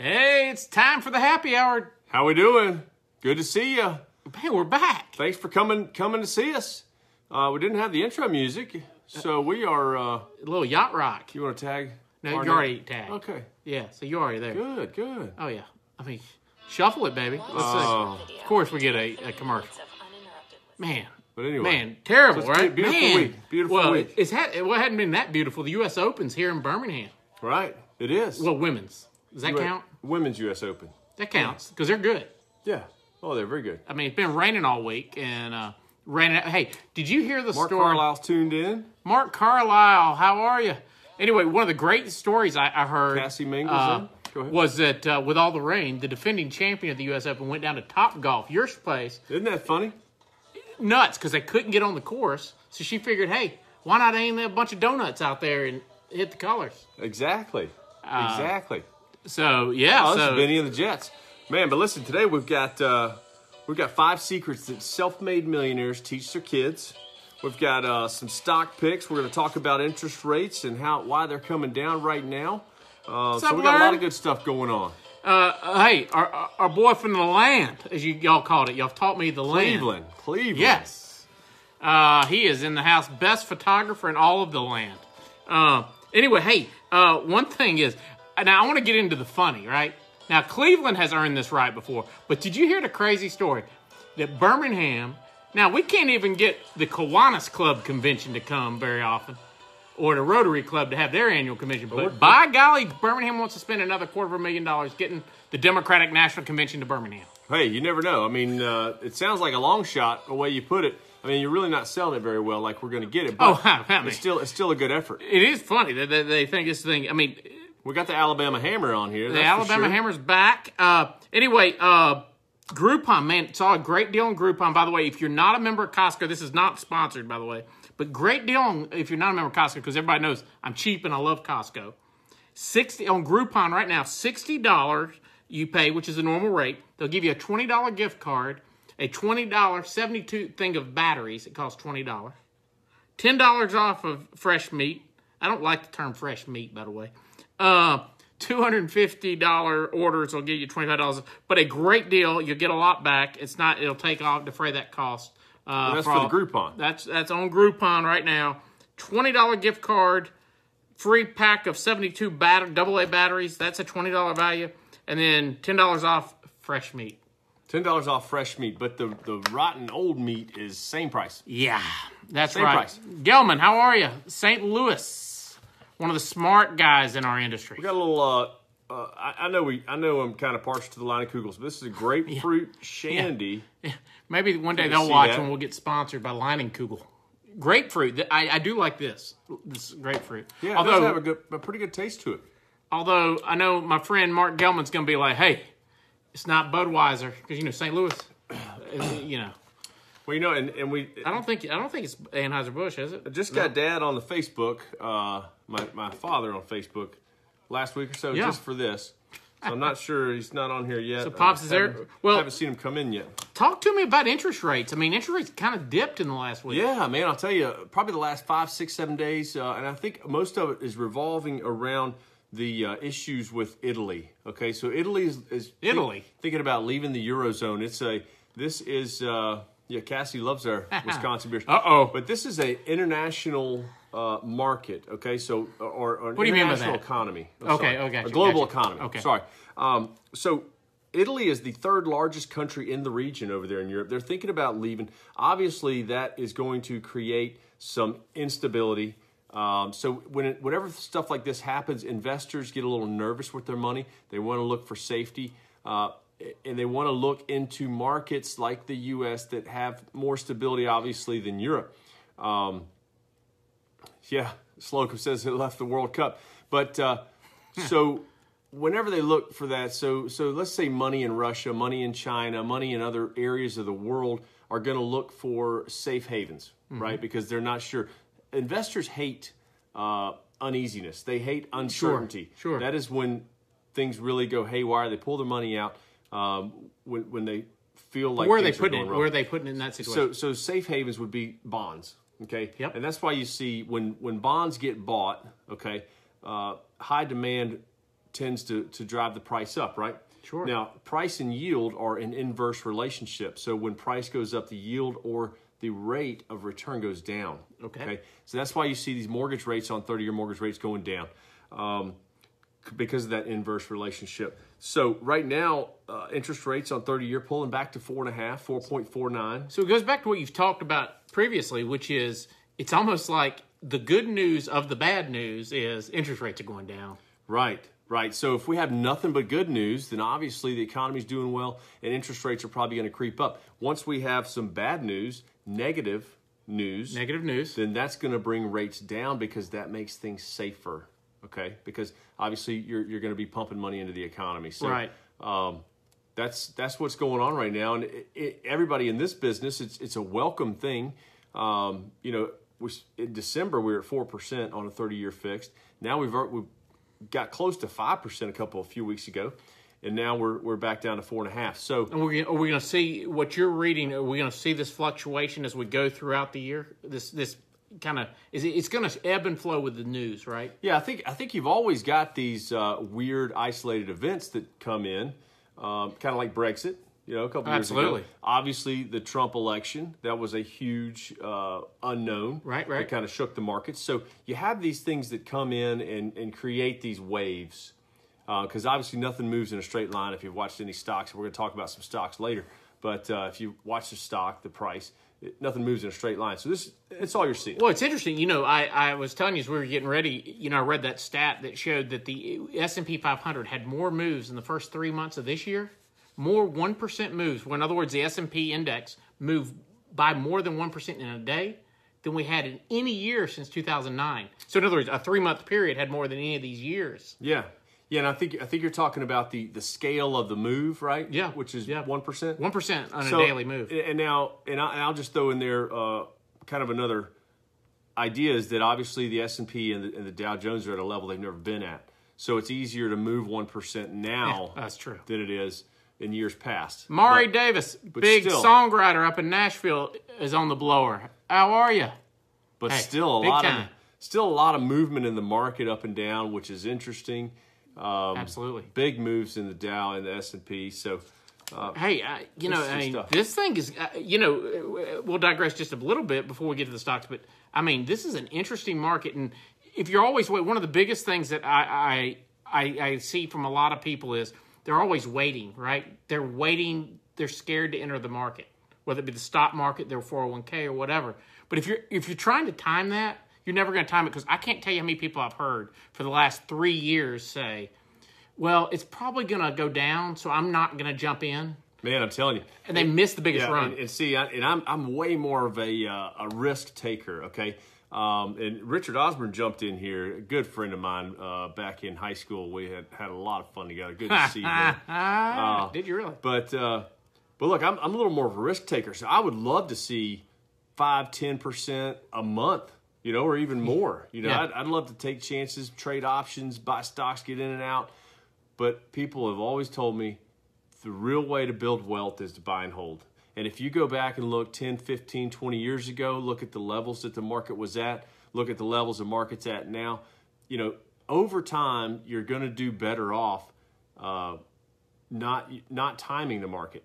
Hey, it's time for the happy hour. How we doing? Good to see you. Man, we're back. Thanks for coming to see us. We didn't have the intro music, so we are... a little yacht rock. You want to tag? No, you already tagged. Okay. Yeah, so you're already there. Good, good. Oh, yeah. I mean, shuffle it, baby. Let's see. Of course we get a commercial. Man. But anyway. Man, terrible, so right? Beautiful man. Week. Beautiful week. Well, it hadn't been that beautiful. The U.S. Open's here in Birmingham. Right. It is. Well, women's. Does that count? Women's U.S. Open. That counts, because they're good. Yeah. Oh, they're very good. I mean, it's been raining all week, and raining. Hey, did you hear the story? Mark Carlisle's tuned in. Mark Carlisle, how are you? Anyway, one of the great stories I heard, Cassie Mangleson. Go ahead. Was that with all the rain, the defending champion of the U.S. Open went down to Topgolf, your place. Isn't that funny? Nuts, because they couldn't get on the course, so she figured, hey, why not aim a bunch of donuts out there and hit the colors? Exactly. Exactly. So yeah, oh, this is Benny and the Jets, man. But listen, today we've got 5 secrets that self-made millionaires teach their kids. We've got some stock picks. We're going to talk about interest rates and why they're coming down right now. So we got a lot of good stuff going on. Hey, our boy from the land, as y'all called it, y'all taught me the land. Cleveland. Yes, he is in the house, best photographer in all of the land. Anyway, hey, one thing is. Now, I want to get into the funny, right? Now, Cleveland has earned this right before, but did you hear the crazy story that Birmingham... Now, we can't even get the Kiwanis Club convention to come very often, or the Rotary Club to have their annual convention, but by golly, Birmingham wants to spend another $250,000 getting the Democratic National Convention to Birmingham. Hey, you never know. I mean, it sounds like a long shot, the way you put it. I mean, you're really not selling it very well like we're going to get it, but it's still a good effort. It is funny that they think this thing... I mean... We got the Alabama Hammer on here. The Alabama Hammer's back. Anyway, Groupon, man, saw a great deal on Groupon. By the way, if you're not a member of Costco, this is not sponsored, by the way, but great deal on, if you're not a member of Costco, because everybody knows I'm cheap and I love Costco. On Groupon right now, $60 you pay, which is the normal rate. They'll give you a $20 gift card, a $20 72 thing of batteries. It costs $20. $10 off of fresh meat. I don't like the term fresh meat, by the way. $250 orders will give you $25, but a great deal. You'll get a lot back. It'll take off, defray that cost. That's for the Groupon. That's on Groupon right now. $20 gift card, free pack of 72 AA batteries. That's a $20 value. And then $10 off fresh meat. $10 off fresh meat, but the rotten old meat is same price. Yeah, that's same right. Same price. Gelman, how are you? St. Louis. One of the smart guys in our industry. We got a little. I know I'm kind of partial to the Leinenkugels, but this is a grapefruit shandy. Yeah. Maybe one day they'll watch and we'll get sponsored by Leinenkugel. Grapefruit. I do like this grapefruit. Yeah, although, it does have a pretty good taste to it. Although I know my friend Mark Gelman's going to be like, "Hey, it's not Budweiser because you know St. Louis, you know." Well, you know, and we. I don't think it's Anheuser-Busch, is it? I just got Dad on the Facebook. My father on Facebook last week or so just for this. So I'm not sure he's not on here yet. So Pops is there. Well, I haven't seen him come in yet. Talk to me about interest rates. I mean, interest rates kind of dipped in the last week. Yeah, man, I'll tell you, probably the last 5, 6, 7 days, and I think most of it is revolving around the issues with Italy. Okay, so Italy is Italy thinking about leaving the eurozone. Yeah, Cassie loves our Wisconsin beer. Uh-oh. But this is an international market, okay? So, or an what do you mean by that? Economy. I'm okay, sorry. Gotcha, a global economy. Okay. Sorry. So Italy is the 3rd largest country in the region over there in Europe. They're thinking about leaving. Obviously, that is going to create some instability. So whenever stuff like this happens, investors get a little nervous with their money. They want to look for safety. And they want to look into markets like the U.S. that have more stability, obviously, than Europe. Yeah, Slocum says it left the World Cup. But so whenever they look for that, so let's say money in Russia, money in China, money in other areas of the world are going to look for safe havens, right? Because they're not sure. Investors hate uneasiness. They hate uncertainty. Sure. That is when things really go haywire. They pull their money out. When they feel like where are they putting it in that situation? So safe havens would be bonds, okay? Yep. And that's why you see when bonds get bought, okay, high demand tends to drive the price up, right? Sure. Now, price and yield are an inverse relationship. So when price goes up, the yield or the rate of return goes down. Okay. So that's why you see these mortgage rates on 30-year mortgage rates going down because of that inverse relationship. So right now, interest rates on 30-year pulling back to 4.5, 4.49. So it goes back to what you've talked about previously, which is it's almost like the good news of the bad news is interest rates are going down. Right. Right, so if we have nothing but good news, then obviously the economy's doing well and interest rates are probably going to creep up. Once we have some bad news, negative news, then that's going to bring rates down because that makes things safer, okay? Because obviously you're going to be pumping money into the economy. So, right. That's what's going on right now, and everybody in this business, it's a welcome thing. You know, in December we were at 4% on a 30-year fixed. Now we've got close to 5% a few weeks ago, and now we're back down to 4.5. So, and are we going to see what you're reading? Are we going to see this fluctuation as we go throughout the year? This kind of it's going to ebb and flow with the news, right? Yeah, I think you've always got these weird isolated events that come in, kind of like Brexit. You know, a couple years ago. Absolutely. Obviously, the Trump election, that was a huge unknown. Right. It kind of shook the markets. So you have these things that come in and create these waves because obviously nothing moves in a straight line if you've watched any stocks. We're going to talk about some stocks later. But if you watch the stock, the price, nothing moves in a straight line. So it's all you're seeing. Well, it's interesting. You know, I was telling you as we were getting ready, you know, I read that stat that showed that the S&P 500 had more moves in the first 3 months of this year. More 1% moves. Well, in other words, the S&P index moved by more than 1% in a day than we had in any year since 2009. So, in other words, a 3-month period had more than any of these years. Yeah, yeah, and I think you're talking about the scale of the move, right? Yeah, which is 1%. 1% on a daily move. And now, I'll just throw in there kind of another idea is that obviously the S&P and the Dow Jones are at a level they've never been at. So it's easier to move 1% now. That's true. Than it is in years past. Maury Davis, big songwriter up in Nashville, is on the blower. How are you? But still a lot of movement in the market up and down, which is interesting. Absolutely, big moves in the Dow and the S&P. So, this thing is. You know, we'll digress just a little bit before we get to the stocks, but I mean, this is an interesting market, and if you're always one of the biggest things that I see from a lot of people is, they're always waiting, right? They're waiting. They're scared to enter the market, whether it be the stock market, their 401k, or whatever. But if you're trying to time that, you're never going to time it, because I can't tell you how many people I've heard for the last 3 years say, well, it's probably going to go down, so I'm not going to jump in. Man, I'm telling you. And they miss the biggest run. And see, I'm way more of a risk taker, okay? And Richard Osborne jumped in here, a good friend of mine back in high school. We had a lot of fun together. Good to see you. Did you really? But look, I'm a little more of a risk taker, so I would love to see 5-10% a month, you know, or even more. You know, yeah. I'd love to take chances, trade options, buy stocks, get in and out. But people have always told me the real way to build wealth is to buy and hold. And if you go back and look 10, 15, 20 years ago, look at the levels that the market was at, look at the levels the market's at now, you know, over time, you're going to do better off not timing the market.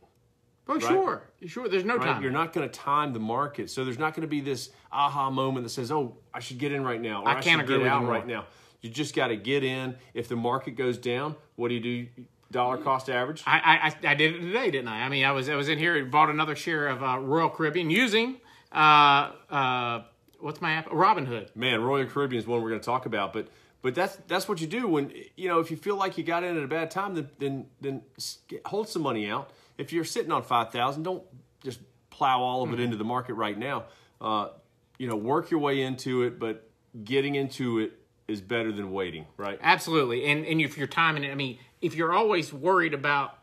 Oh, right? Sure. There's no time. You're not going to time the market. So there's not going to be this aha moment that says, oh, I should get in right now. Or I can't agree with you more. Right now. You just got to get in. If the market goes down, what do? Dollar cost average? I did it today, didn't I? I mean, I was in here and bought another share of Royal Caribbean using, what's my app? Robinhood. Man, Royal Caribbean is one we're going to talk about, but that's what you do when, you know, if you feel like you got in at a bad time, then hold some money out. If you're sitting on 5,000, don't just plow all of it into the market right now. You know, work your way into it, but getting into it is better than waiting, right? Absolutely, and if you're timing it, I mean, if you're always worried about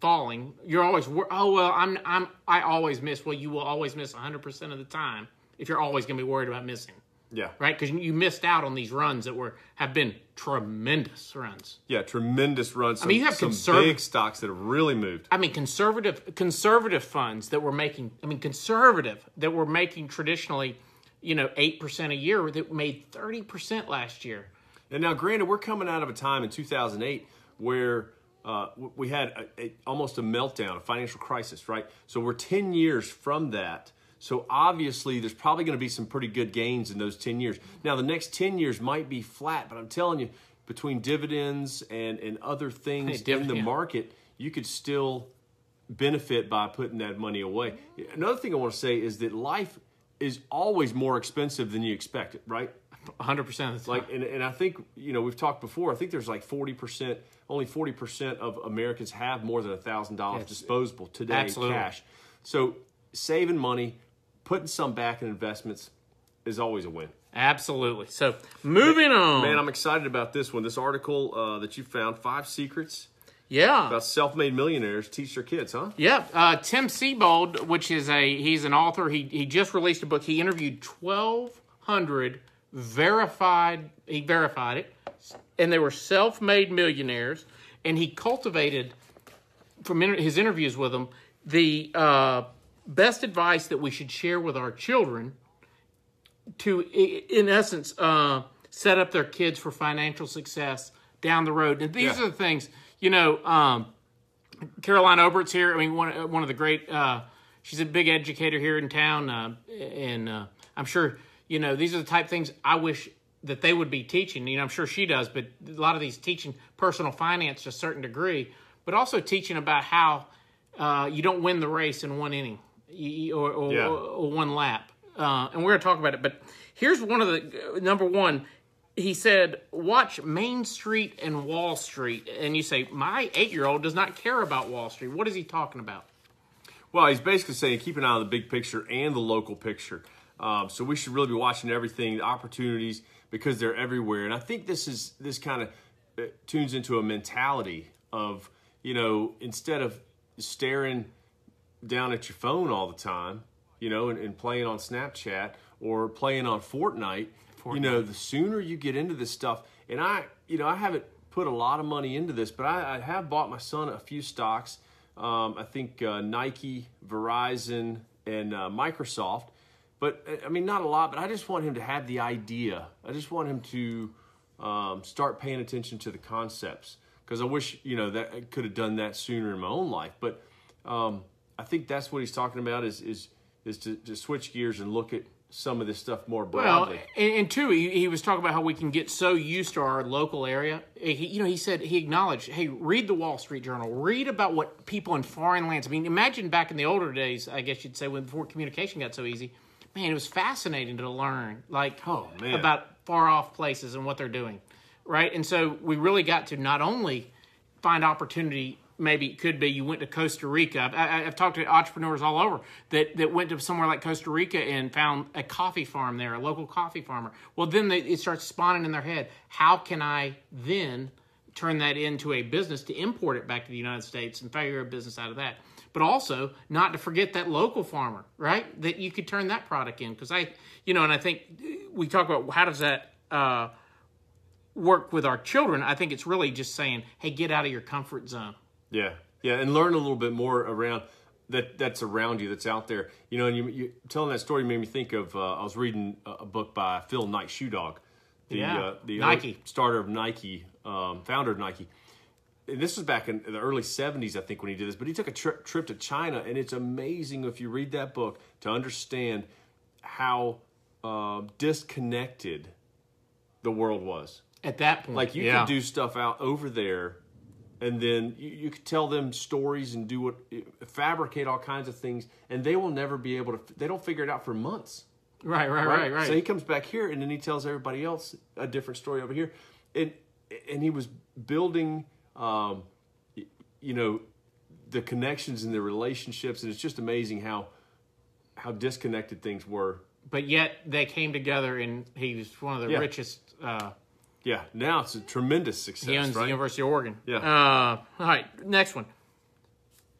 falling, you're always I always miss. Well, you will always miss 100% of the time if you're always going to be worried about missing. Yeah, right. Because you missed out on these runs that have been tremendous runs. Yeah, tremendous runs. I mean, you have some big stocks that have really moved. I mean, conservative funds that were making. I mean, conservative that were making traditionally, you know, 8% a year that made 30% last year. And now, granted, we're coming out of a time in 2008 where we had almost a meltdown, a financial crisis, right? So we're 10 years from that. So obviously, there's probably going to be some pretty good gains in those 10 years. Now, the next 10 years might be flat, but I'm telling you, between dividends and other things in the market, you could still benefit by putting that money away. Another thing I want to say is that life is always more expensive than you expect it, right? 100% of the time. Like, and I think, you know, we've talked before, I think there's like 40%, only 40% of Americans have more than $1,000 disposable today in cash. So saving money, putting some back in investments is always a win. Absolutely. So moving on. Man, I'm excited about this one. This article that you found, 5 Secrets. Yeah. About self-made millionaires teach their kids, huh? Yeah. Tim Sebold, which is he's an author. He just released a book. He interviewed 1,200 verified it, and they were self-made millionaires, and he cultivated, from his interviews with them, the best advice that we should share with our children to, in essence, set up their kids for financial success down the road. And these are the things... You know, Caroline Obert's here. I mean, one of the great, she's a big educator here in town. And I'm sure, you know, these are the type of things I wish that they would be teaching. You know, I'm sure she does, but a lot of these teaching personal finance to a certain degree, but also teaching about how you don't win the race in one inning or one lap. And we're going to talk about it. But here's one of the, number one, he said, watch Main Street and Wall Street. And you say, my 8-year-old does not care about Wall Street. What is he talking about? Well, he's basically saying keep an eye on the big picture and the local picture. So we should really be watching everything, the opportunities, because they're everywhere. And I think this kind of tunes into a mentality of, you know, instead of staring down at your phone all the time, you know, and playing on Snapchat or playing on Fortnite, you know, the sooner you get into this stuff, and I haven't put a lot of money into this, but I have bought my son a few stocks. I think Nike, Verizon, and Microsoft. But, I mean, not a lot, but I just want him to have the idea. I just want him to start paying attention to the concepts, because I wish, you know, that I could have done that sooner in my own life. But I think that's what he's talking about is to switch gears and look at some of this stuff more broadly. Well, and two, he was talking about how we can get so used to our local area. He said, he acknowledged, hey, read the Wall Street Journal. Read about what people in foreign lands, I mean, imagine back in the older days, I guess you'd say, before communication got so easy, man, it was fascinating to learn, like, about far-off places and what they're doing, right? And so we really got to not only find opportunity. Maybe it could be you went to Costa Rica. I've talked to entrepreneurs all over that went to somewhere like Costa Rica and found a coffee farm there, a local coffee farmer. Well, then it starts spawning in their head. How can I then turn that into a business to import it back to the United States and figure a business out of that? But also not to forget that local farmer, right? That you could turn that product in. Because I think we talk about how does that work with our children. I think it's really just saying, hey, get out of your comfort zone. Yeah, and learn a little bit more around that's around you, that's out there. You know, and you telling that story made me think of, I was reading a book by Phil Knight, Shoe Dog, the Nike starter of Nike, founder of Nike. And this was back in the early 70s, I think, when he did this, but he took a trip to China, and it's amazing if you read that book to understand how disconnected the world was. At that point, like, you could do stuff out over there. And then you could tell them stories and fabricate all kinds of things, and they will never be able to. They don't figure it out for months. Right. So he comes back here, and then he tells everybody else a different story over here, and he was building, the connections and the relationships, and it's just amazing how disconnected things were. But yet they came together, and he was one of the richest. Yeah, now it's a tremendous success. He owns the University of Oregon. Yeah. All right, next one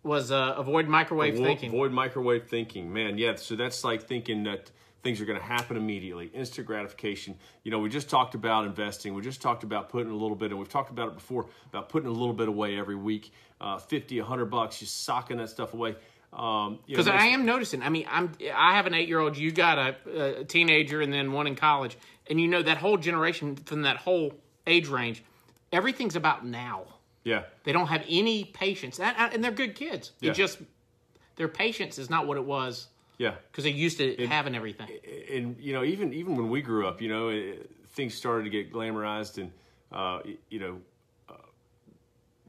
was avoid microwave thinking. Avoid microwave thinking, man. Yeah, so that's like thinking that things are going to happen immediately, instant gratification. You know, we just talked about investing. We just talked about putting a little bit, and we've talked about it before, about putting a little bit away every week, $50, $100, just socking that stuff away. Because I am noticing. I mean, I have an 8-year-old. You got a teenager, and then one in college. And that whole generation from that whole age range, everything's about now. Yeah. They don't have any patience. And they're good kids. Yeah. It just, their patience is not what it was. Yeah. Because they're used to having everything. And, you know, even when we grew up, you know, things started to get glamorized and, you know,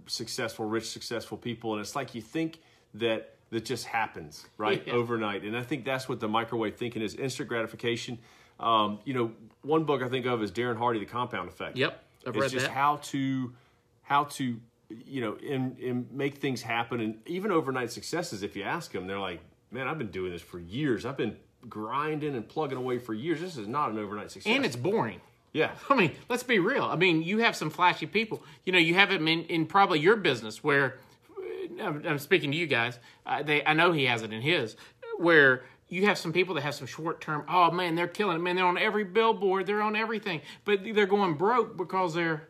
successful, rich, successful people. And it's like you think that that just happens, right, yeah. overnight. And I think that's what the microwave thinking is, instant gratification. You know, one book I think of is Darren Hardy, The Compound Effect. Yep, I've read that. It's just how to you know, and make things happen. And even overnight successes, if you ask them, they're like, man, I've been doing this for years. I've been grinding and plugging away for years. This is not an overnight success. And it's boring. Yeah. I mean, let's be real. I mean, you have some flashy people. You know, you have them in probably your business where, I'm speaking to you guys, I know he has it in his, where you have some people that have some short-term, oh, man, they're killing it. Man, they're on every billboard. They're on everything. But they're going broke because they're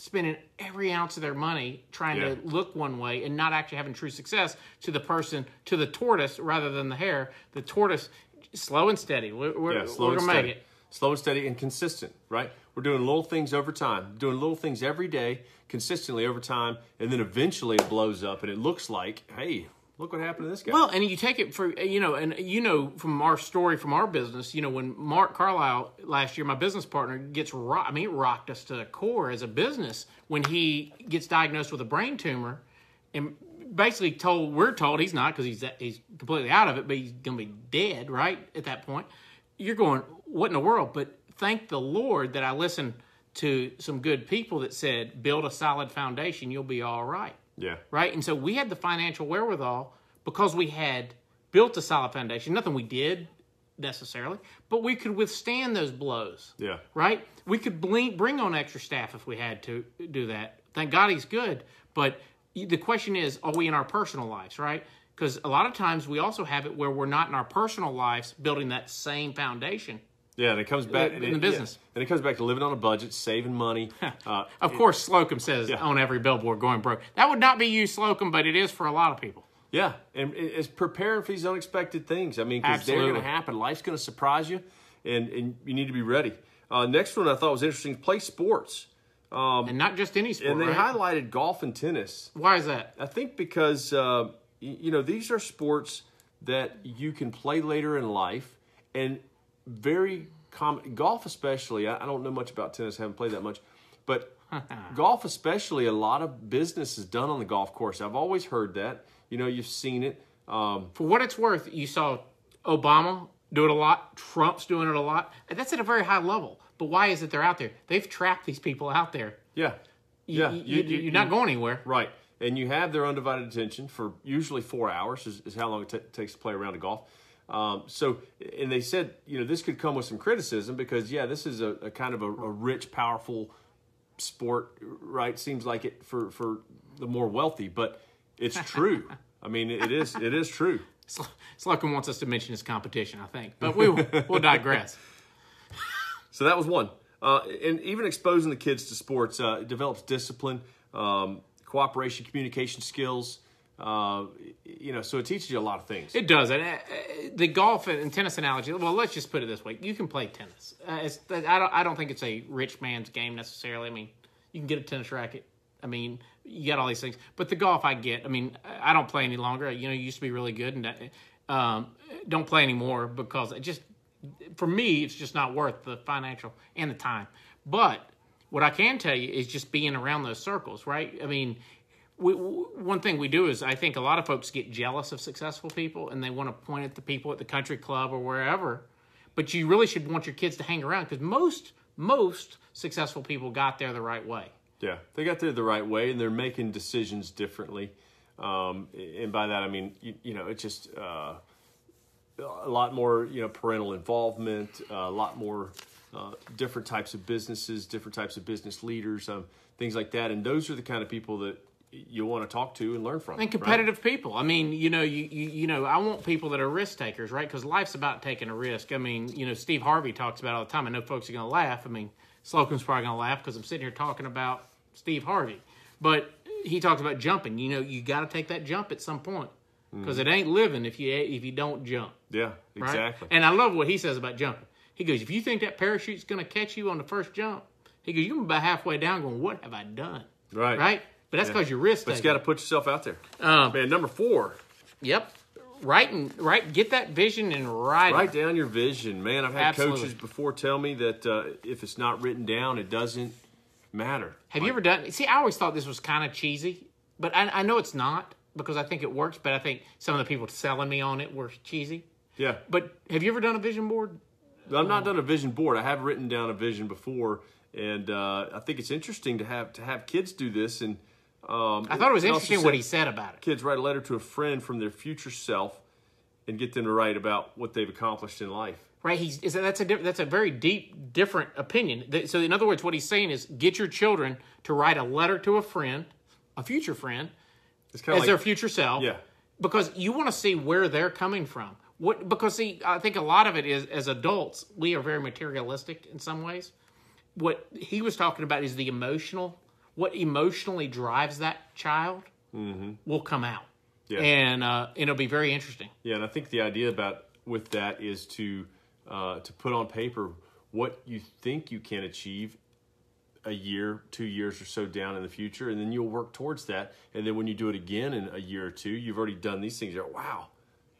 spending every ounce of their money trying yeah. to look one way and not actually having true success to the person, to the tortoise rather than the hare. The tortoise, slow and steady. We're going to make it. Slow and steady and consistent, right? We're doing little things over time, doing little things every day, consistently over time, and then eventually it blows up and it looks like, hey, look what happened to this guy. Well, and you take it for, you know, and you know from our story, from our business, you know, when Mark Carlisle last year, my business partner, gets rocked, I mean, it rocked us to the core as a business when he gets diagnosed with a brain tumor and basically we're told he's not because he's completely out of it, but he's going to be dead, right, at that point. You're going, what in the world? But thank the Lord that I listened to some good people that said, build a solid foundation, you'll be all right. Yeah. Right? And so we had the financial wherewithal because we had built a solid foundation. Nothing we did necessarily, but we could withstand those blows. Yeah. Right? We could bring on extra staff if we had to do that. Thank God he's good. But the question is, are we in our personal lives, right? Because a lot of times we also have it where we're not in our personal lives building that same foundation. Yeah, and it comes back in the business. Yeah, and it comes back to living on a budget, saving money. Of course, Slocum says yeah. on every billboard going broke. That would not be you, Slocum, but it is for a lot of people. Yeah, and it's preparing for these unexpected things. I mean, because they're going to happen. Life's going to surprise you, and you need to be ready. Next one I thought was interesting, play sports. And not just any sport, and they right? highlighted golf and tennis. Why is that? I think because... you know, these are sports that you can play later in life, and very common. Golf especially, I don't know much about tennis, I haven't played that much, but golf especially, a lot of business is done on the golf course. I've always heard that. You know, you've seen it. For what it's worth, you saw Obama do it a lot, Trump's doing it a lot. That's at a very high level, but why is it they're out there? They've trapped these people out there. Yeah. You're not going anywhere. Right. And you have their undivided attention for usually 4 hours is how long it takes to play a round of golf. And they said, you know, this could come with some criticism because, yeah, this is a kind of a rich, powerful sport, right? Seems like it for the more wealthy, but it's true. I mean, it is true. Slocum wants us to mention his competition, I think, but we'll digress. So that was one. And even exposing the kids to sports develops discipline. Cooperation, communication skills, you know, so it teaches you a lot of things. It does. And the golf and tennis analogy, well, let's just put it this way. You can play tennis. I don't think it's a rich man's game necessarily. I mean, you can get a tennis racket. I mean, you got all these things. But the golf I get. I mean, I don't play any longer. You know, you used to be really good. And don't play anymore because it just, for me, it's just not worth the financial and the time. But what I can tell you is just being around those circles, right? I mean, one thing we do is I think a lot of folks get jealous of successful people and they want to point at the people at the country club or wherever, but you really should want your kids to hang around because most successful people got there the right way. Yeah, they got there the right way and they're making decisions differently. And by that, I mean, you know, it's just a lot more, you know, parental involvement, a lot more... different types of businesses, different types of business leaders, things like that. And those are the kind of people that you want to talk to and learn from. And competitive right? people. I mean, you know, you know, I want people that are risk takers, right? Because life's about taking a risk. I mean, you know, Steve Harvey talks about it all the time. I know folks are going to laugh. I mean, Slocum's probably going to laugh because I'm sitting here talking about Steve Harvey. But he talks about jumping. You know, you got to take that jump at some point. Because it ain't living if you don't jump. Yeah, exactly. Right? And I love what he says about jumping. He goes, if you think that parachute's going to catch you on the first jump, Because you can be halfway down going, what have I done? Right. Right? But that's because your risk. But you got to put yourself out there. Man, number four. Yep. Right, get that vision and write it. Write down your vision, man. I've had coaches before tell me that if it's not written down, it doesn't matter. Have you ever done? See, I always thought this was kind of cheesy, but I know it's not because I think it works. But I think some of the people selling me on it were cheesy. Yeah. But have you ever done a vision board? I've not done a vision board. I have written down a vision before, and I think it's interesting to have kids do this. And I thought it was interesting what he said about it. Kids write a letter to a friend from their future self and get them to write about what they've accomplished in life. Right. That's a very deep, different opinion. So in other words, what he's saying is get your children to write a letter to a friend, a future friend, as like, their future self. Yeah. Because you want to see where they're coming from. Because, see, I think a lot of it is, as adults, we are very materialistic in some ways. What he was talking about is the emotional. What emotionally drives that child will come out, and it'll be very interesting. Yeah, and I think the idea with that is to put on paper what you think you can achieve a year, 2 years or so down in the future, and then you'll work towards that. And then when you do it again in a year or two, you've already done these things. You're like, wow,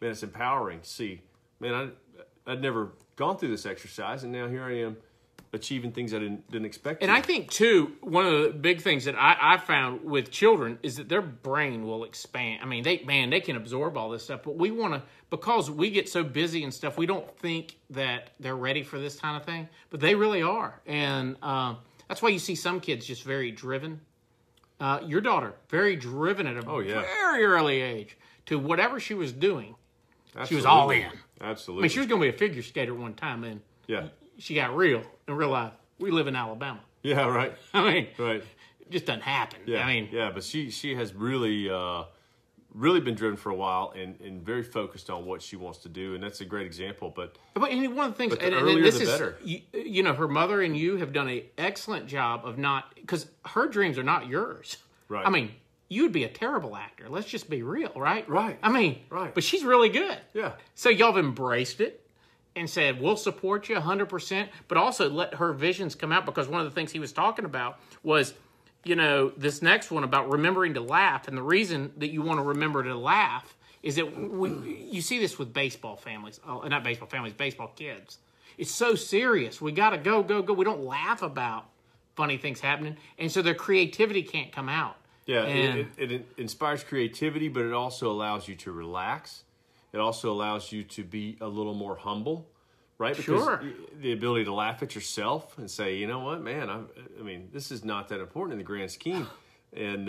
man, it's empowering. See, man, I'd never gone through this exercise, and now here I am, achieving things I didn't expect. And I think, too, one of the big things that I found with children is that their brain will expand. I mean, they can absorb all this stuff, but we want to, because we get so busy and stuff, we don't think that they're ready for this kind of thing, but they really are. And that's why you see some kids just very driven. Your daughter, very driven at a very early age to whatever she was doing. Absolutely. She was all in. Absolutely. I mean, she was going to be a figure skater one time, and she got real and realized we live in Alabama. Yeah, right. I mean, right. It just doesn't happen. Yeah, I mean, yeah. But she has really, really been driven for a while and very focused on what she wants to do, and that's a great example. But and one of the things, the better. You know, her mother and you have done an excellent job of not, because her dreams are not yours. Right. I mean, you'd be a terrible actor. Let's just be real, right? Right. I mean, right. But she's really good. Yeah. So y'all have embraced it. And said, we'll support you 100%, but also let her visions come out, because one of the things he was talking about was, you know, this next one about remembering to laugh. And the reason that you want to remember to laugh is that you see this with baseball families. Oh, not baseball families, baseball kids. It's so serious. We got to go, go, go. We don't laugh about funny things happening. And so their creativity can't come out. Yeah, and it inspires creativity, but it also allows you to relax. It also allows you to be a little more humble, right? Because the ability to laugh at yourself and say, you know what, man, I mean, this is not that important in the grand scheme. And,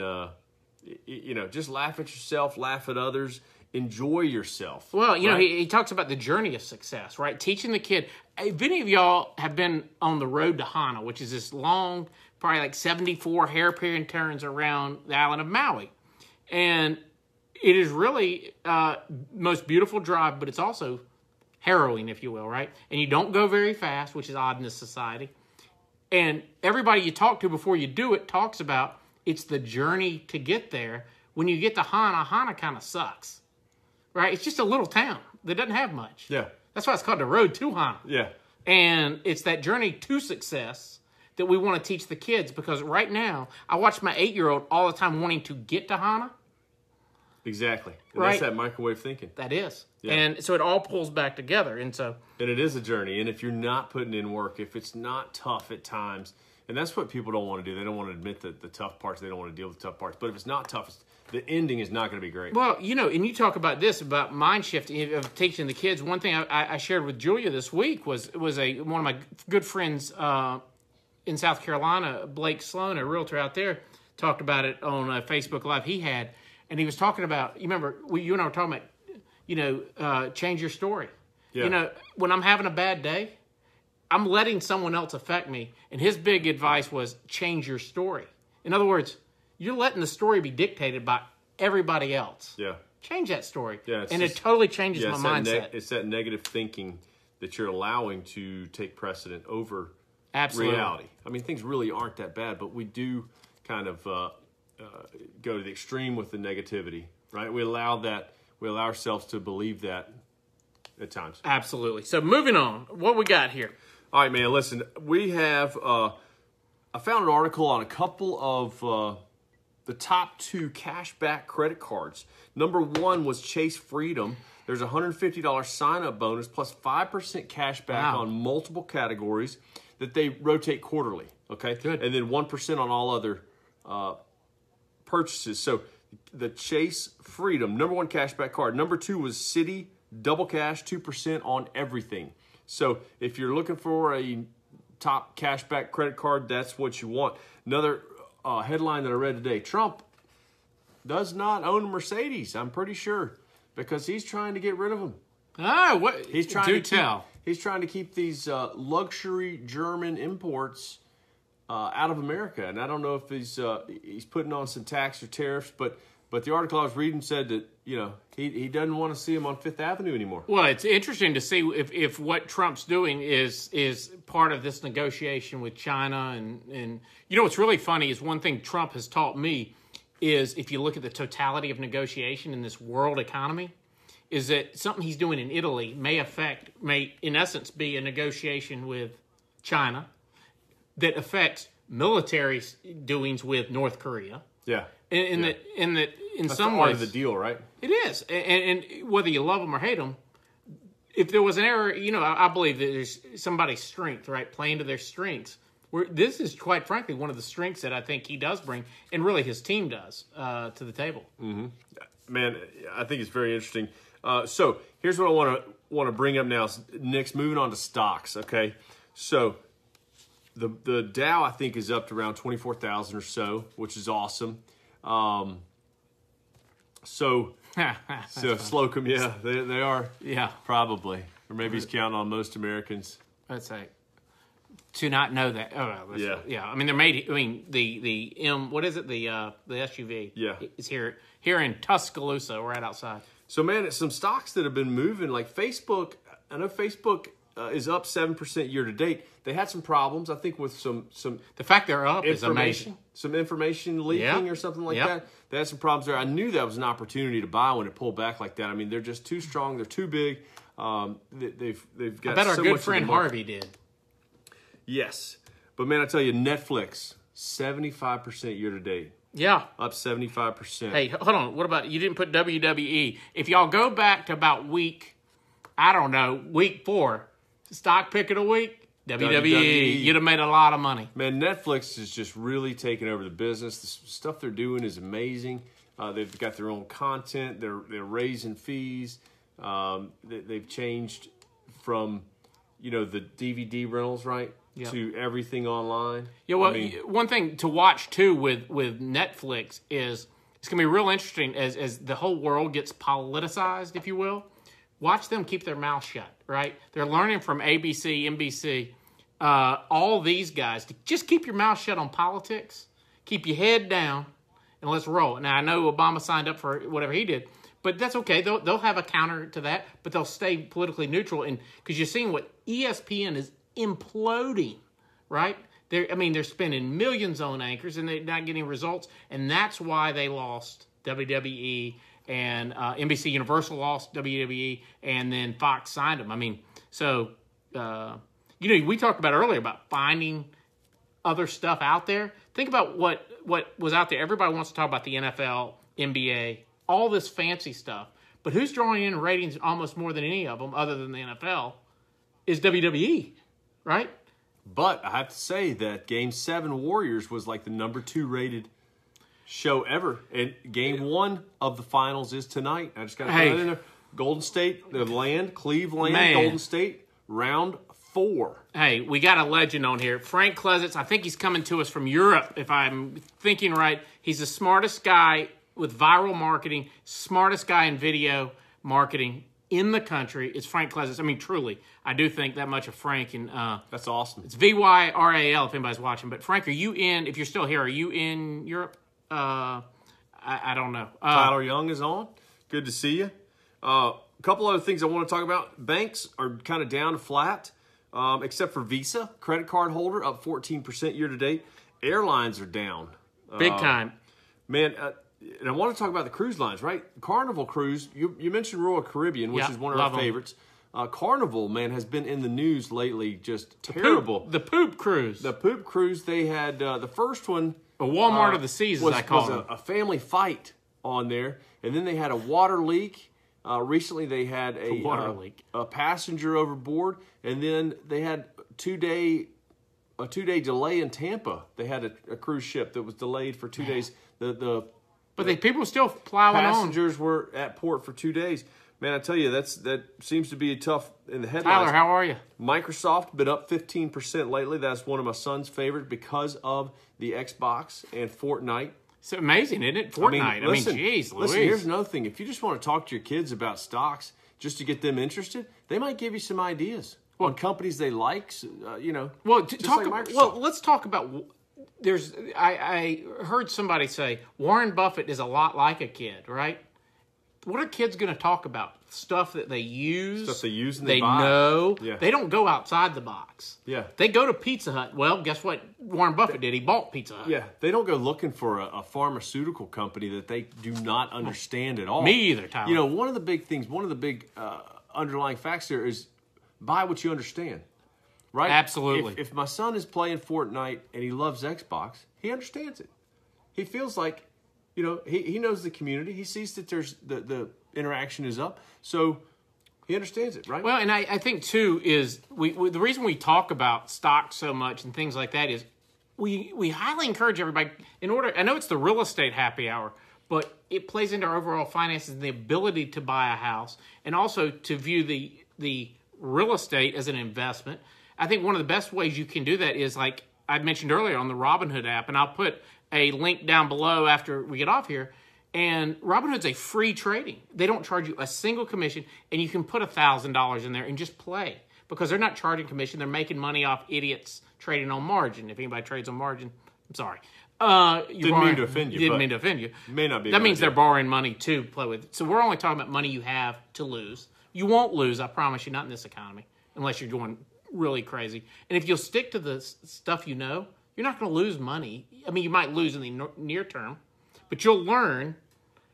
you know, just laugh at yourself, laugh at others, enjoy yourself. Well, you know, he talks about the journey of success, right? Teaching the kid. If any of y'all have been on the road to Hana, which is this long, probably like 74 hairpin turns around the island of Maui. And it is really most beautiful drive, but it's also harrowing, if you will, right? And you don't go very fast, which is odd in this society. And everybody you talk to before you do it talks about it's the journey to get there. When you get to Hana, Hana kind of sucks, right? It's just a little town that doesn't have much. Yeah. That's why it's called the road to Hana. Yeah. And it's that journey to success that we want to teach the kids, because right now I watch my 8-year-old all the time wanting to get to Hana. Exactly. And right. That's that microwave thinking. That is. Yeah. And so it all pulls back together. And it is a journey. And if you're not putting in work, if it's not tough at times, and that's what people don't want to do. They don't want to admit the tough parts. They don't want to deal with the tough parts. But if it's not tough, the ending is not going to be great. Well, you know, and you talk about this, about mind shifting, of teaching the kids. One thing I shared with Julia this week was one of my good friends in South Carolina, Blake Sloan, a realtor out there, talked about it on a Facebook Live he had. And he was talking about, you remember, you and I were talking about, you know, change your story. Yeah. You know, when I'm having a bad day, I'm letting someone else affect me. And his big advice was change your story. In other words, you're letting the story be dictated by everybody else. Yeah. Change that story. Yeah, it totally changes my mindset. It's that negative thinking that you're allowing to take precedent over reality. I mean, things really aren't that bad, but we do kind of... go to the extreme with the negativity, right? We allow ourselves to believe that at times. Absolutely. So moving on, what we got here? All right, man, listen, we have I found an article on a couple of the top two cashback credit cards. Number one was Chase Freedom. There's a $150 sign-up bonus plus 5% cash back on multiple categories that they rotate quarterly, okay? Good. And then 1% on all other purchases. So the Chase Freedom, number one cashback card. Number two was Citi Double Cash, 2% on everything. So if you're looking for a top cashback credit card, that's what you want. Another headline that I read today, Trump does not own a Mercedes, I'm pretty sure. Because he's trying to get rid of them. Ah, what? He's trying he's trying to keep these luxury German imports out of America. And I don't know if he's putting on some tax or tariffs, but the article I was reading said that, you know, he doesn't want to see them on Fifth Avenue anymore. Well, it's interesting to see if what Trump's doing is part of this negotiation with China. And you know, what's really funny is one thing Trump has taught me is if you look at the totality of negotiation in this world economy, is that something he's doing in Italy may in essence be a negotiation with China that affects military doings with North Korea. Yeah. That's some ways. That's part of the deal, right? It is. And whether you love them or hate them, if there was an error, you know, I believe that there's somebody's strength, right? Playing to their strengths. This is, quite frankly, one of the strengths that I think he does bring, and really his team does, to the table. Mm-hmm. Man, I think it's very interesting. So here's what I want to bring up now. Next, moving on to stocks, okay? So the Dow, I think, is up to around 24,000 or so, which is awesome. Slocum, yeah, they are. Yeah. Probably. Or maybe he's counting on most Americans. That's right. To not know that. Oh, yeah. Yeah. I mean, they're made. I mean, the what is it? The SUV. Yeah. Is here in Tuscaloosa, right outside. So, man, it's some stocks that have been moving, like Facebook. I know Facebook is up 7% year to date. They had some problems, I think, with some. The fact they're up is amazing. Some information leaking or something like that. They had some problems there. I knew that was an opportunity to buy when it pulled back like that. I mean, they're just too strong. They're too big. They've got. I bet our good friend Harvey did. Yes. But, man, I tell you, Netflix, 75% year-to-date. Yeah. Up 75%. Hey, hold on. What about – you didn't put WWE. If y'all go back to about week 4, stock pick of the week, WWE. You'd have made a lot of money. Man, Netflix is just really taking over the business. The stuff they're doing is amazing. They've got their own content. They're raising fees. They've changed from, you know, the DVD rentals, right? Yep. To everything online. Yeah, well, I mean, one thing to watch, too, with Netflix is it's going to be real interesting as the whole world gets politicized, if you will. Watch them keep their mouth shut, right? They're learning from ABC, NBC, all these guys. To just keep your mouth shut on politics. Keep your head down, and let's roll. Now, I know Obama signed up for whatever he did, but that's okay. They'll have a counter to that, but they'll stay politically neutral. And because you're seeing what ESPN is imploding, right? They're spending millions on anchors and they're not getting results, and that's why they lost WWE, and NBC Universal lost WWE, and then Fox signed them. I mean, so you know, we talked about earlier about finding other stuff out there. Think about what was out there. Everybody wants to talk about the NFL, NBA, all this fancy stuff, but who's drawing in ratings almost more than any of them, other than the NFL, is WWE. Right? But I have to say that Game 7 Warriors was like the number 2 rated show ever. And Game 1 of the finals is tonight. I just got to put that in there. Golden State, Cleveland, man. Golden State, round 4. Hey, we got a legend on here. Frank Klesitz, I think he's coming to us from Europe, if I'm thinking right. He's the smartest guy with viral marketing, smartest guy in video marketing in the country. It's Frank Klesitz. I mean, truly, I do think that much of Frank. And that's awesome. It's VYRAL if anybody's watching. But Frank, if you're still here, are you in Europe? I don't know. Tyler Young is on. Good to see you. A couple other things I want to talk about. Banks are kind of down to flat, except for Visa, credit card holder, up 14% year to date. Airlines are down. Big time. Man, and I want to talk about the cruise lines, right? Carnival Cruise, you mentioned Royal Caribbean, which is one of our favorites. Carnival, man, has been in the news lately. Just terrible. The poop cruise. The poop cruise. They had the first one. A Walmart of the seas, as I call it. Was a family fight on there. And then they had a water leak. Recently, they had a water leak. A passenger overboard. And then they had a two-day delay in Tampa. They had a cruise ship that was delayed for 2 days. But people were still plowing on. Passengers were at port for 2 days. Man, I tell you, that seems to be tough in the headlines. Tyler, how are you? Microsoft been up 15% lately. That's one of my son's favorite because of the Xbox and Fortnite. It's amazing, isn't it? Fortnite. Geez, Louise. Listen, here's another thing. If you just want to talk to your kids about stocks just to get them interested, they might give you some ideas on companies they like. Let's talk about. I heard somebody say Warren Buffett is a lot like a kid, right? What are kids going to talk about? Stuff that they use. Stuff they use and they buy. They know. Yeah. They don't go outside the box. Yeah. They go to Pizza Hut. Well, guess what Warren Buffett did? He bought Pizza Hut. Yeah. They don't go looking for a pharmaceutical company that they do not understand at all. Me either, Tyler. You know, one of the big underlying facts there is buy what you understand. Right? Absolutely. If my son is playing Fortnite and he loves Xbox, he understands it. He feels like... You know, he knows the community. He sees that there's the interaction is up, so he understands it, right? Well, and I think, too, is the reason we talk about stocks so much and things like that is we highly encourage everybody I know it's the real estate happy hour, but it plays into our overall finances and the ability to buy a house and also to view the real estate as an investment. I think one of the best ways you can do that is, like I mentioned earlier, on the Robinhood app, and I'll put a link down below after we get off here. And Robinhood's a free trading. They don't charge you a single commission, and you can put $1,000 in there and just play because they're not charging commission. They're making money off idiots trading on margin. If anybody trades on margin, I'm sorry. Didn't mean to offend you. May not be. That means they're borrowing money to play with. So we're only talking about money you have to lose. You won't lose, I promise you, not in this economy, unless you're going really crazy. And if you'll stick to the stuff you know, you're not going to lose money. I mean, you might lose in the near term, but you'll learn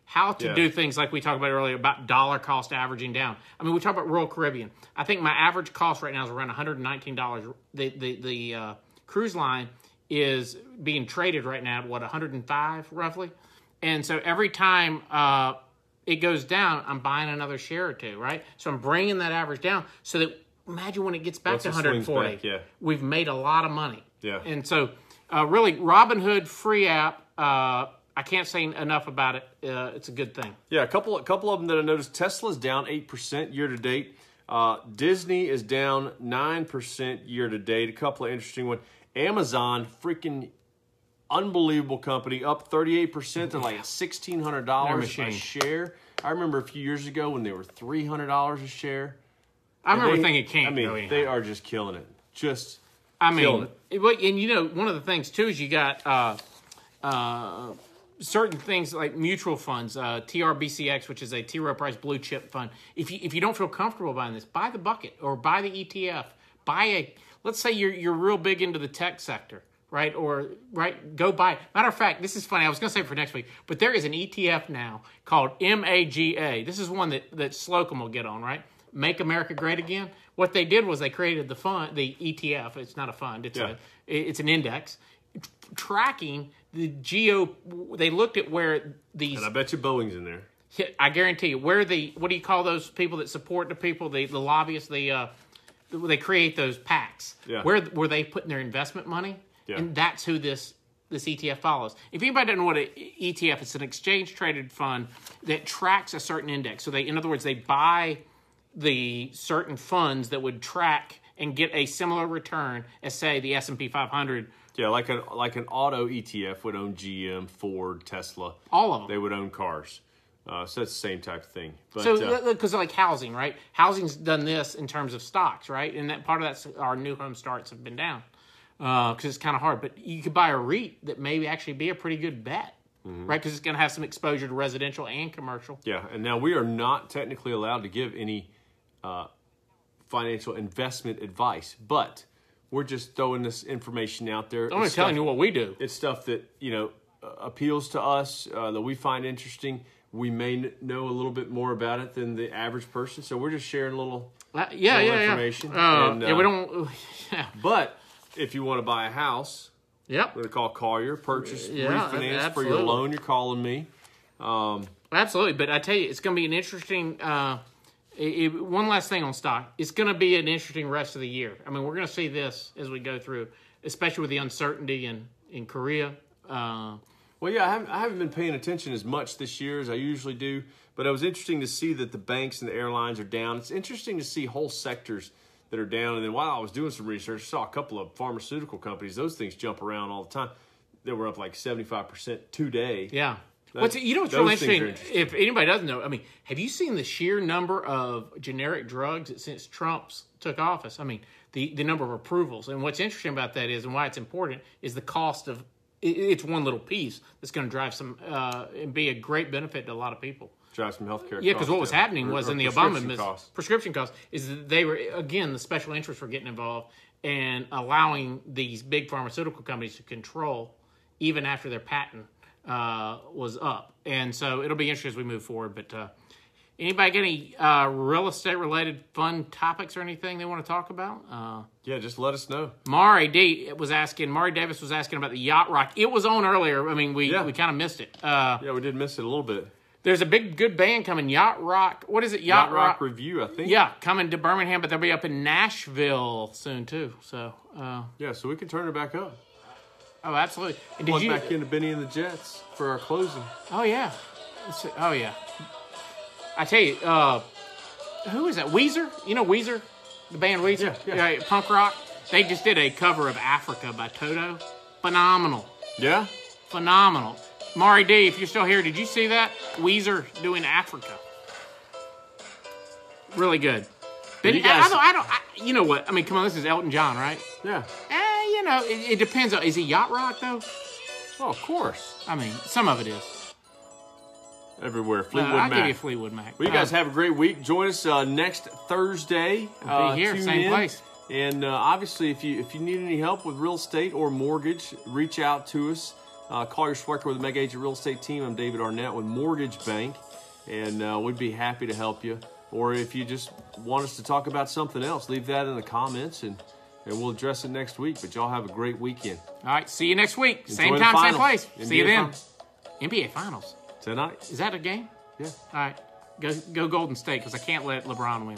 how to do things like we talked about earlier about dollar cost averaging down. I mean, we talked about Royal Caribbean. I think my average cost right now is around $119. The cruise line is being traded right now at, what, $105 roughly? And so every time it goes down, I'm buying another share or two, right? So I'm bringing that average down so that imagine when it gets back to 140. We've made a lot of money. Yeah. And so, really, Robinhood free app. I can't say enough about it. It's a good thing. Yeah, a couple of them that I noticed. Tesla's down 8% year to date. Disney is down 9% year to date. A couple of interesting ones. Amazon, freaking unbelievable company, up 38% to like $1,600 a share. I remember a few years ago when they were $300 a share. They are just killing it. And you know, one of the things too is you got certain things like mutual funds, TRBCX, which is a T. Rowe Price blue chip fund. If you don't feel comfortable buying this, buy the bucket or buy the ETF. Let's say you're real big into the tech sector, right? Go buy it. Matter of fact, this is funny. I was going to say it for next week, but there is an ETF now called MAGA. This is one that Slocum will get on, right? Make America Great Again. What they did was they created the fund, the ETF. It's not a fund. It's an index tracking the geo. They looked at where these. And I bet you Boeing's in there. I guarantee you. Where what do you call those people that support the people? The lobbyists. They create those PACs. Yeah. Where were they putting their investment money? Yeah. And that's who this ETF follows. If anybody doesn't know what an ETF, it's an exchange traded fund that tracks a certain index. So in other words, they buy the certain funds that would track and get a similar return as, say, the S&P 500. Yeah, like an auto ETF would own GM, Ford, Tesla. All of them. They would own cars. So that's the same type of thing. But, because like housing, right? Housing's done this in terms of stocks, right? And that part of that's our new home starts have been down because it's kind of hard. But you could buy a REIT that may actually be a pretty good bet. Mm-hmm. Right? Because it's going to have some exposure to residential and commercial. Yeah, and now we are not technically allowed to give any financial investment advice, but we're just throwing this information out there. I'm just telling you what we do. It's stuff that appeals to us that we find interesting. we may know a little bit more about it than the average person. So we're just sharing a little, information. And we don't. Yeah. But if you want to buy a house, yep, we're gonna call Collier, purchase, refinance absolutely. For your loan. You're calling me. Absolutely, but I tell you, it's gonna be an interesting. One last thing on stock. It's going to be an interesting rest of the year. I mean, we're going to see this as we go through, especially with the uncertainty in Korea. I haven't been paying attention as much this year as I usually do, but it was interesting to see that the banks and the airlines are down. It's interesting to see whole sectors that are down. And then while I was doing some research, I saw a couple of pharmaceutical companies. Those things jump around all the time. They were up like 75% today. Yeah. What's really interesting, if anybody doesn't know, I mean, have you seen the sheer number of generic drugs since Trump took office? I mean, the number of approvals. And what's interesting about that is, and why it's important, is the cost of, it's one little piece that's going to drive some, and be a great benefit to a lot of people. Drive some healthcare costs. Yeah, because what was happening was in the Obama prescription costs, is that they were, again, the special interests were getting involved and allowing these big pharmaceutical companies to control even after their patent was up. And so it'll be interesting as we move forward. But anybody got any real estate related fun topics or anything they want to talk about? Yeah, just let us know. Mari Davis was asking about the yacht rock. It was on earlier. I mean, we kind of missed it. We did miss it a little bit. There's a big good band coming, Yacht Rock. What is it? Yacht Rock Review, I think. Yeah, coming to Birmingham, but they'll be up in Nashville soon too. So so we can turn it back up. Oh, absolutely. And did you back into Benny and the Jets for our closing? Oh, yeah. Oh, yeah. I tell you, who is that? Weezer? You know Weezer? The band Weezer? Yeah. Punk rock. They just did a cover of Africa by Toto. Phenomenal. Yeah? Phenomenal. Mari D, if you're still here, did you see that? Weezer doing Africa. Really good. Benny, guys... you know what? I mean, come on, this is Elton John, right? Yeah. No, it depends on. Is it yacht rock though? Oh, of course. I mean, some of it is. Everywhere. Fleetwood Mac. I'll give you Fleetwood Mac. Well, you guys have a great week. Join us next Thursday. Be here, same place. And obviously, if you need any help with real estate or mortgage, reach out to us. Collier Schwecker with the Mega Agent Real Estate Team. I'm David Arnett with Mortgage Bank, and we'd be happy to help you. Or if you just want us to talk about something else, leave that in the comments and we'll address it next week, but y'all have a great weekend. All right, see you next week. Enjoy same time, same place. NBA see you then. Finals. NBA Finals. Tonight. Is that a game? Yeah. All right, go Golden State, because I can't let LeBron win.